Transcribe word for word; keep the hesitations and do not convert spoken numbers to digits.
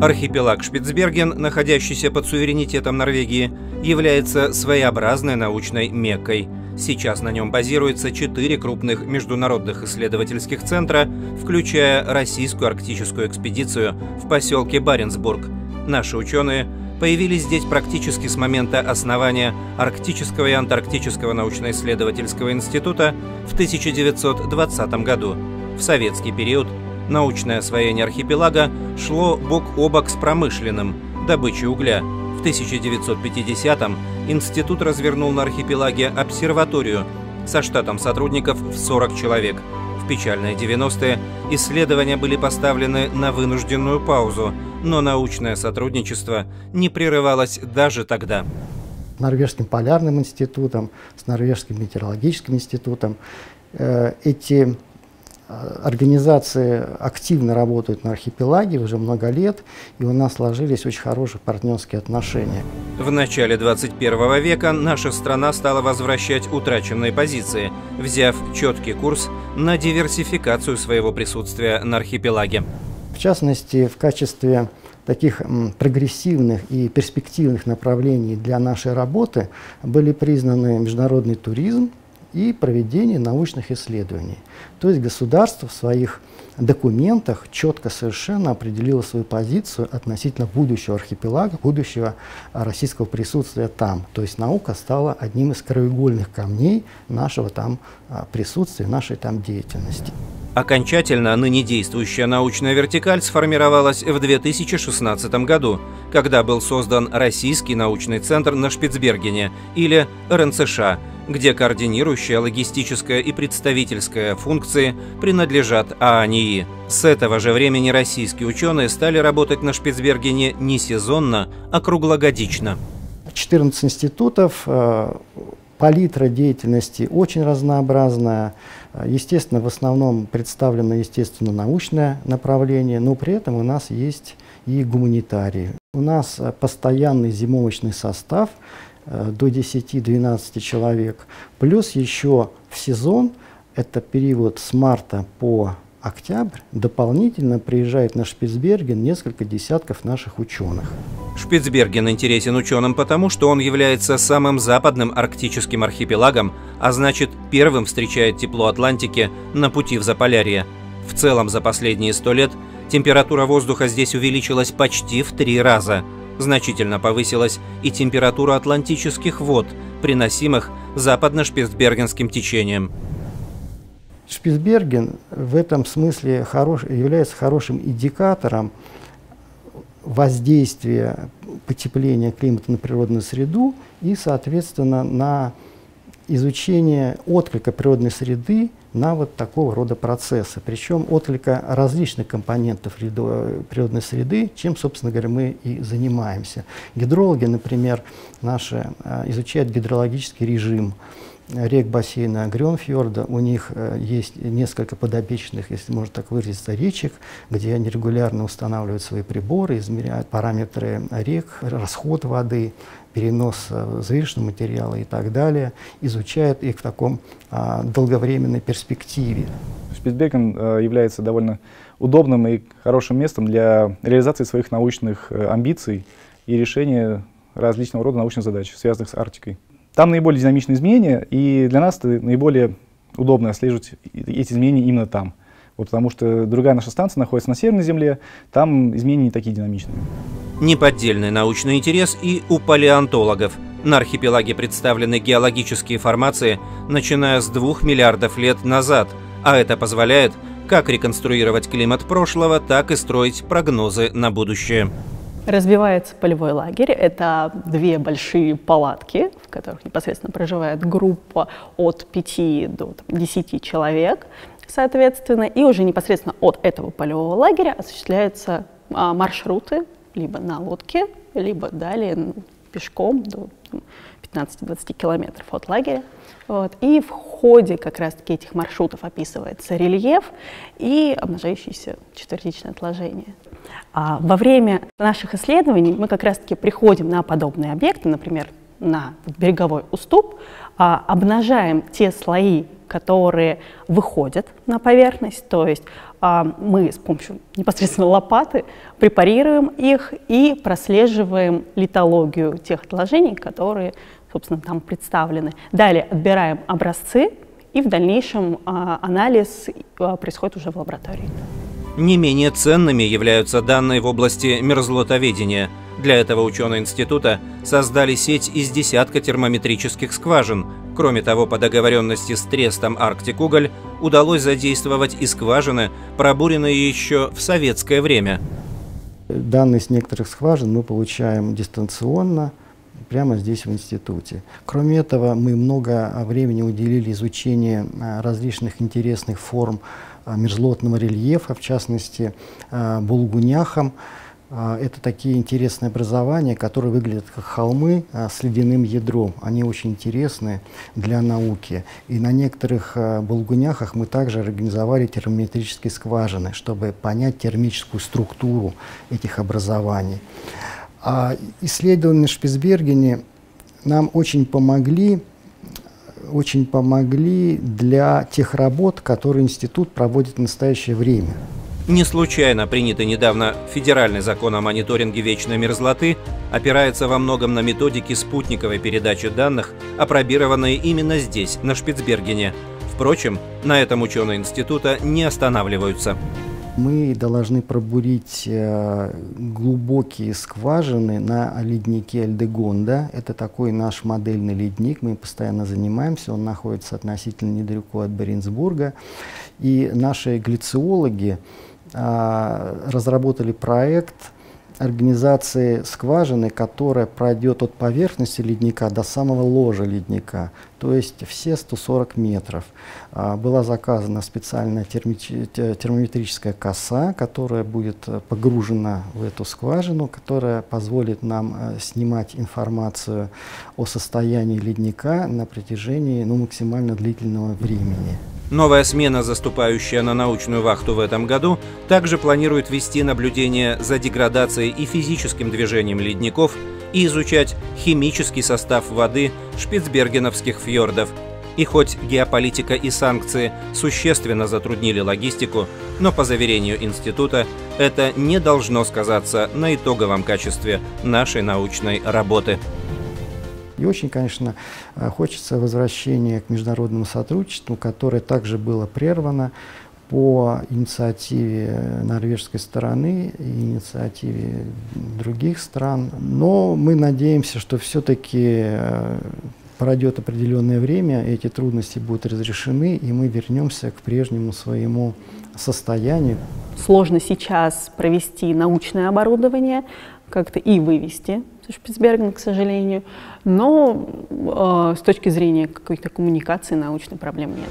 Архипелаг Шпицберген, находящийся под суверенитетом Норвегии, является своеобразной научной меккой. Сейчас на нем базируется четыре крупных международных исследовательских центра, включая российскую арктическую экспедицию в поселке Баренцбург. Наши ученые появились здесь практически с момента основания Арктического и Антарктического научно-исследовательского института в тысяча девятьсот двадцатом году. В советский период научное освоение архипелага шло бок о бок с промышленным – добычей угля. В тысяча девятьсот пятидесятом институт развернул на архипелаге обсерваторию со штатом сотрудников в сорок человек. В печальные девяностые исследования были поставлены на вынужденную паузу, но научное сотрудничество не прерывалось даже тогда. С Норвежским полярным институтом, с Норвежским метеорологическим институтом эти организации активно работают на архипелаге уже много лет, и у нас сложились очень хорошие партнерские отношения. В начале двадцать первого века наша страна стала возвращать утраченные позиции, взяв четкий курс на диверсификацию своего присутствия на архипелаге. В частности, в качестве таких прогрессивных и перспективных направлений для нашей работы были признаны международный туризм и проведение научных исследований. То есть государство в своих документах четко совершенно определило свою позицию относительно будущего архипелага, будущего российского присутствия там. То есть наука стала одним из краеугольных камней нашего там присутствия, нашей там деятельности. Окончательно ныне действующая научная вертикаль сформировалась в две тысячи шестнадцатом году, когда был создан Российский научный центр на Шпицбергене, или РНЦШ, где координирующая, логистическая и представительская функции принадлежат ААНИИ. С этого же времени российские ученые стали работать на Шпицбергене не сезонно, а круглогодично. четырнадцать институтов, палитра деятельности очень разнообразная. Естественно, в основном представлено естественно научное направление, но при этом у нас есть и гуманитарии. У нас постоянный зимовочный состав до десяти-двенадцати человек, плюс еще в сезон, это период с марта по октябрь, дополнительно приезжает на Шпицберген несколько десятков наших ученых. Шпицберген интересен ученым потому, что он является самым западным арктическим архипелагом, а значит, первым встречает тепло Атлантики на пути в Заполярье. В целом за последние сто лет температура воздуха здесь увеличилась почти в три раза. Значительно повысилась и температура атлантических вод, приносимых западно-шпицбергенским течением. Шпицберген в этом смысле хорош, является хорошим индикатором воздействия потепления климата на природную среду и, соответственно, на изучение отклика природной среды на вот такого рода процессы. Причем отклика различных компонентов природной среды, чем, собственно говоря, мы и занимаемся. Гидрологи, например, наши изучают гидрологический режим рек бассейна Гренфьорда. У них есть несколько подопечных, если можно так выразиться, речек, где они регулярно устанавливают свои приборы, измеряют параметры рек, расход воды, перенос звериного материала и так далее, изучают их в таком а, долговременной перспективе. Шпицберген является довольно удобным и хорошим местом для реализации своих научных амбиций и решения различного рода научных задач, связанных с Арктикой. Там наиболее динамичные изменения, и для нас наиболее удобно отслеживать эти изменения именно там. Вот потому что другая наша станция находится на Северной Земле, там изменения не такие динамичные. Неподдельный научный интерес и у палеонтологов. На архипелаге представлены геологические формации, начиная с двух миллиардов лет назад, а это позволяет как реконструировать климат прошлого, так и строить прогнозы на будущее. Разбивается полевой лагерь. Это две большие палатки, в которых непосредственно проживает группа от пяти до там, десяти человек, соответственно. И уже непосредственно от этого полевого лагеря осуществляются а, маршруты либо на лодке, либо далее ну, пешком до пятнадцати-двадцати километров от лагеря. Вот. И в ходе как раз-таки этих маршрутов описывается рельеф и обнажающееся четвертичное отложение. А во время наших исследований мы как раз-таки приходим на подобные объекты, например, на береговой уступ, а, обнажаем те слои которые выходят на поверхность, то есть мы с помощью непосредственно лопаты препарируем их и прослеживаем литологию тех отложений, которые, собственно, там представлены. Далее отбираем образцы, и в дальнейшем анализ происходит уже в лаборатории. Не менее ценными являются данные в области мерзлотоведения. Для этого ученые института создали сеть из десятка термометрических скважин. Кроме того, по договоренности с трестом «Арктик-уголь» удалось задействовать и скважины, пробуренные еще в советское время. Данные с некоторых скважин мы получаем дистанционно, прямо здесь в институте. Кроме этого, мы много времени уделили изучению различных интересных форм мерзлотного рельефа, в частности, булгуняхам. Это такие интересные образования, которые выглядят как холмы с ледяным ядром. Они очень интересны для науки. И на некоторых булгуняхах мы также организовали термометрические скважины, чтобы понять термическую структуру этих образований. А исследования в Шпицбергене нам очень помогли, очень помогли для тех работ, которые институт проводит в настоящее время. Не случайно принятый недавно федеральный закон о мониторинге вечной мерзлоты опирается во многом на методики спутниковой передачи данных, апробированные именно здесь, на Шпицбергене. Впрочем, на этом ученые института не останавливаются. Мы должны пробурить глубокие скважины на леднике Альдегонда. Это такой наш модельный ледник, мы постоянно занимаемся, он находится относительно недалеко от Баренцбурга. И наши глициологи разработали проект организации скважины, которая пройдет от поверхности ледника до самого ложа ледника, то есть все сто сорок метров. Была заказана специальная термометрическая коса, которая будет погружена в эту скважину, которая позволит нам снимать информацию о состоянии ледника на протяжении, ну, максимально длительного времени. Новая смена, заступающая на научную вахту в этом году, также планирует вести наблюдение за деградацией и физическим движением ледников и изучать химический состав воды шпицбергеновских фьордов. И хоть геополитика и санкции существенно затруднили логистику, но, по заверению института, это не должно сказаться на итоговом качестве нашей научной работы. И очень, конечно, хочется возвращения к международному сотрудничеству, которое также было прервано по инициативе норвежской стороны и инициативе других стран. Но мы надеемся, что все-таки пройдет определенное время, эти трудности будут разрешены, и мы вернемся к прежнему своему состоянию. Сложно сейчас провести научное оборудование, как-то и вывести со Шпицбергена, к сожалению, но э, с точки зрения какой-то коммуникации научной проблем нет.